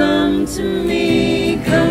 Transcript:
Come to me, come.